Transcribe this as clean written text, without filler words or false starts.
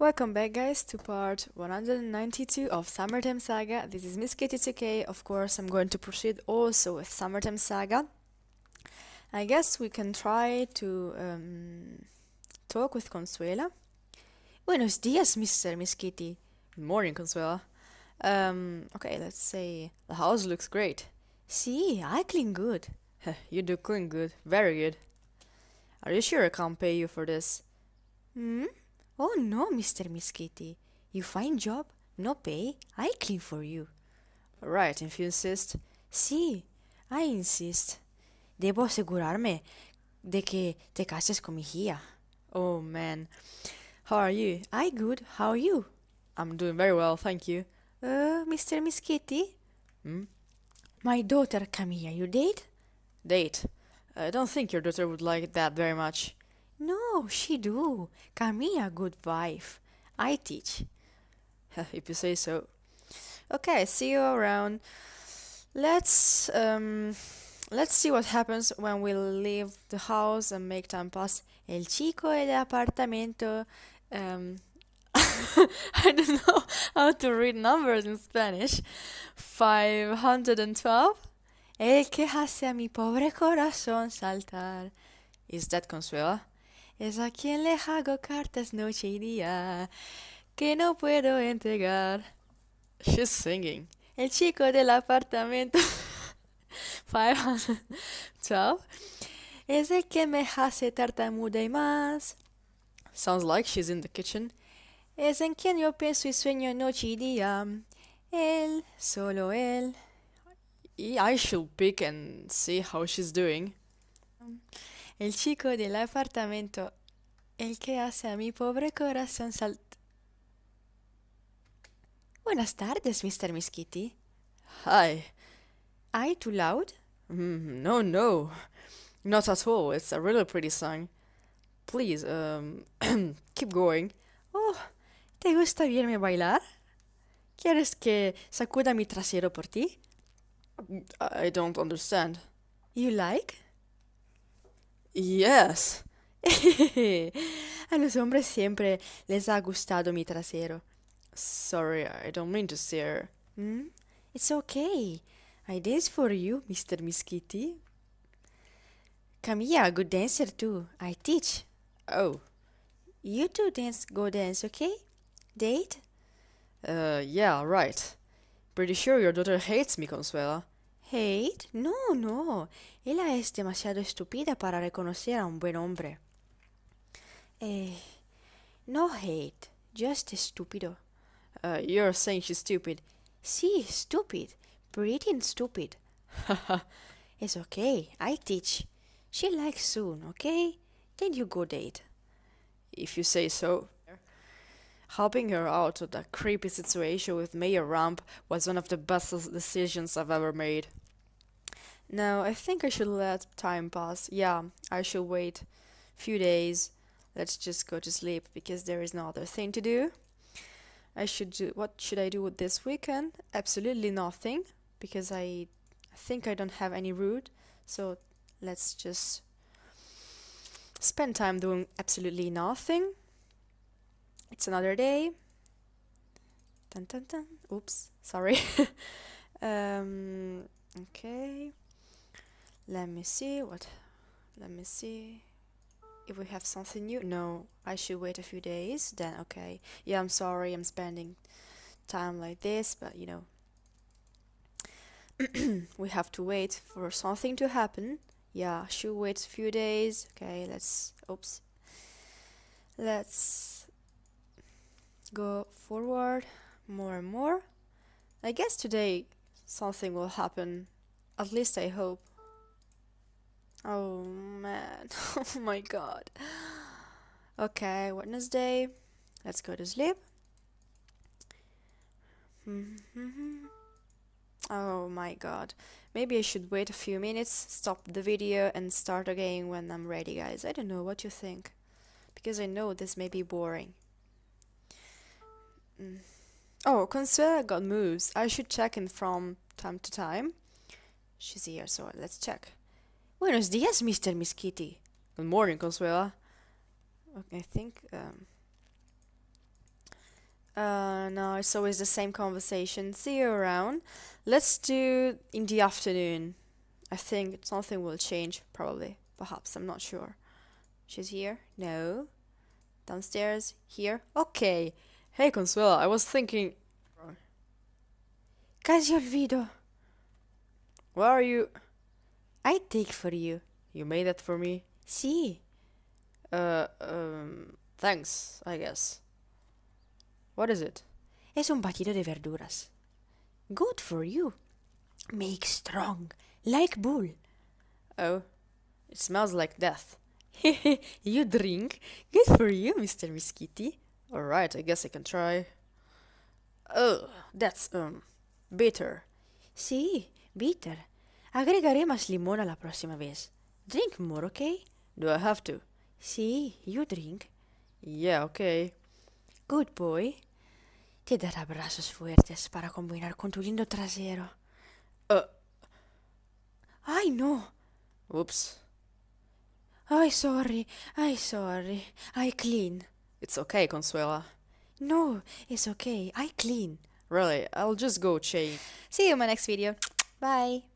Welcome back guys to part 192 of Summertime Saga. This is Miss Kitty 2K. Of course I'm going to proceed also with Summertime Saga. I guess we can try to talk with Consuela. Buenos dias, Mr. Miss Kitty. Good morning, Consuela. Okay, let's say the house looks great. See, I clean good. You do clean good. Very good. Are you sure I can't pay you for this? Hmm? Oh no, Mr. Miss Kitty. You find job, no pay, I clean for you. Right, if you insist. Sí, I insist. Debo asegurarme de que te cases con mi hija. Oh man. How are you? I good, how are you? I'm doing very well, thank you. Mr. Miss Kitty? Hmm? My daughter Camilla, you date? Date? I don't think your daughter would like that very much. No, she do. Camilla, good wife. I teach. If you say so. Okay, see you around. Let's see what happens when we leave the house and make time pass. El chico del apartamento. I don't know how to read numbers in Spanish. 512. El que hace a mi pobre corazón saltar. Is that Consuela? Es a quien le hago cartas noche y día que no puedo entregar. She's singing. El chico del apartamento 512 es el que me hace tartamuda y más. Sounds like she's in the kitchen. Es en quien yo pienso y sueño noche y día. Él, solo él. I should pick and see how she's doing. El chico del apartamento, el que hace a mi pobre corazón saltar. Buenas tardes, Mr. Miss Kitty. Hi. I too loud? No, no. Not at all. It's a really pretty song. Please, keep going. Oh, ¿te gusta verme bailar? ¿Quieres que sacuda mi trasero por ti? I don't understand. You like? Yes. A los hombres siempre les ha gustado mi trasero. Sorry, I don't mean to stare. Mm? It's okay. I dance for you, Mr. Miss Kitty. Camilla, good dancer too. I teach. Oh. You two dance, go dance, okay? Date? Yeah, right. Pretty sure your daughter hates me, Consuela. Hate? No, no. Ella es demasiado estúpida para reconocer a un buen hombre. No hate. Just estúpido. You're saying she's stupid. Sí, stupid. Pretty and stupid. It's okay. I teach. She likes soon, okay? Then you go date. If you say so. Helping her out of that creepy situation with Mayor Rump was one of the best decisions I've ever made. Now, I think I should let time pass. Yeah, I should wait a few days. Let's just go to sleep because there is no other thing to do. I should do. What should I do with this weekend? Absolutely nothing because I think I don't have any route. So let's just spend time doing absolutely nothing. It's another day. Dun, dun, dun. Oops, sorry. Okay. Let me see what. Let me see if we have something new. No, I should wait a few days. Then okay. Yeah, I'm sorry. I'm spending time like this, but you know, we have to wait for something to happen. Yeah, I should wait a few days. Okay, let's. Oops. Let's go forward more and more. I guess today something will happen. At least I hope. Oh man. Oh my god. Okay, Wednesday. Let's go to sleep. Oh my god. Maybe I should wait a few minutes, stop the video and start again when I'm ready, guys. I don't know what you think. Because I know this may be boring. Oh, Consuela got moves. I should check in from time to time. She's here, so let's check. Buenos dias, Mr. Miss Kitty. Good morning, Consuela. Okay, I think No, it's always the same conversation. See you around. Let's do in the afternoon. I think something will change, probably. Perhaps, I'm not sure. She's here? No. Downstairs? Here? Okay. Hey, Consuela, I was thinking... Casi olvido. Where are you? I dig for you. You made that for me? Si. Thanks, I guess. What is it? Es un batido de verduras. Good for you. Make strong, like bull. Oh, it smells like death. You drink? Good for you, Mr. Miss Kitty. Alright, I guess I can try. Oh, that's, bitter. Sí, bitter. Agregaré más limón a la próxima vez. Drink more, okay? Do I have to? Sí, you drink. Yeah, okay. Good boy. Te dará brazos fuertes para combinar con tu lindo trasero. Ay, no. Oops. Ay, sorry. I clean. It's okay, Consuela. No, it's okay. I clean. Really, I'll just go change. See you in my next video. Bye.